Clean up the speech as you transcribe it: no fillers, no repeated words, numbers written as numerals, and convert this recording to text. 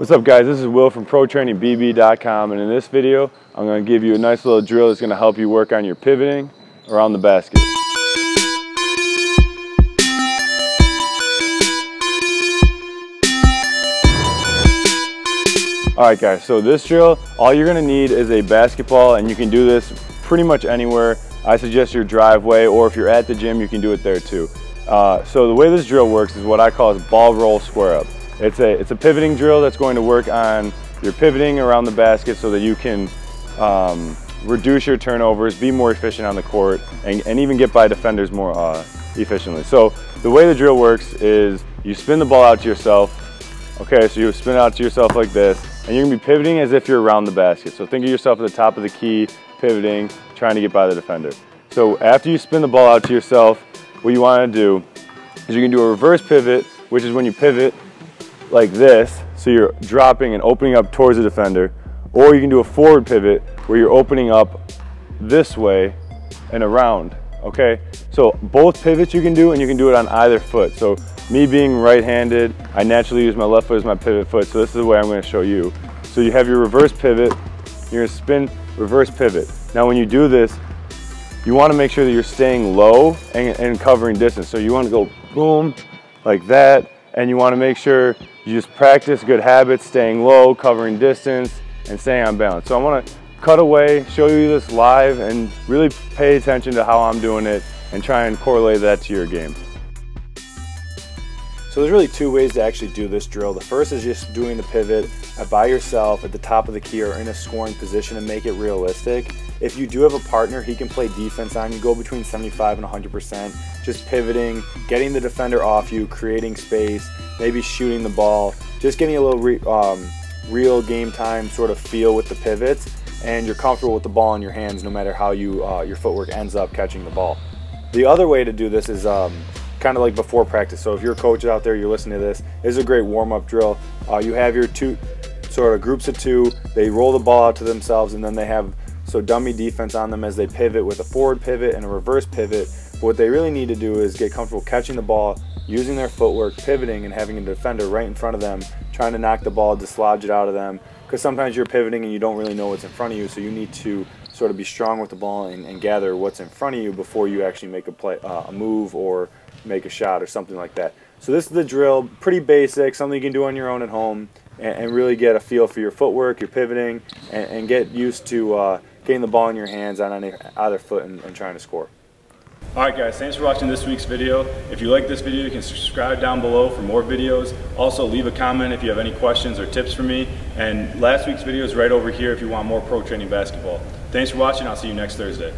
What's up guys, this is Will from ProTrainingBB.com, and in this video I'm going to give you a nice little drill that's going to help you work on your pivoting around the basket. Alright guys, so this drill, all you're going to need is a basketball, and you can do this pretty much anywhere. I suggest your driveway, or if you're at the gym you can do it there too. So the way this drill works is what I call is ball roll square up. It's a pivoting drill that's going to work on your pivoting around the basket so that you can reduce your turnovers, be more efficient on the court, and even get by defenders more efficiently. So the way the drill works is you spin the ball out to yourself. Okay, so you spin it out to yourself like this, and you're gonna be pivoting as if you're around the basket. So think of yourself at the top of the key, pivoting, trying to get by the defender. So after you spin the ball out to yourself, what you wanna do is you can do a reverse pivot, which is when you pivot like this, so you're dropping and opening up towards the defender, or you can do a forward pivot where you're opening up this way and around, okay? So both pivots you can do, and you can do it on either foot. So me being right-handed, I naturally use my left foot as my pivot foot, so this is the way I'm gonna show you. So you have your reverse pivot, you're gonna spin, reverse pivot. Now when you do this, you wanna make sure that you're staying low and covering distance. So you wanna go boom, like that, and you wanna make sure you just practice good habits, staying low, covering distance, and staying on balance. So I want to cut away, show you this live, and really pay attention to how I'm doing it and try and correlate that to your game. So there's really two ways to actually do this drill. The first is just doing the pivot by yourself at the top of the key or in a scoring position and make it realistic. If you do have a partner, he can play defense on you, go between 75 and 100%, just pivoting, getting the defender off you, creating space, maybe shooting the ball, just getting a little real game time sort of feel with the pivots, and you're comfortable with the ball in your hands no matter how you your footwork ends up catching the ball. The other way to do this is kind of like before practice. So if your coach is out there, you're listening to this, this is a great warm-up drill. You have your two sort of groups of two, they roll the ball out to themselves, and then they have so dummy defense on them as they pivot with a forward pivot and a reverse pivot. But what they really need to do is get comfortable catching the ball, using their footwork, pivoting, and having a defender right in front of them, trying to knock the ball, dislodge it out of them. Because sometimes you're pivoting and you don't really know what's in front of you, so you need to sort of be strong with the ball and gather what's in front of you before you actually make a play, a move, or make a shot or something like that. So this is the drill, pretty basic, something you can do on your own at home, and really get a feel for your footwork, your pivoting, and get used to getting the ball in your hands on either foot and trying to score. Alright guys, thanks for watching this week's video. If you like this video, you can subscribe down below for more videos. Also leave a comment if you have any questions or tips for me. And last week's video is right over here if you want more pro training basketball. Thanks for watching, I'll see you next Thursday.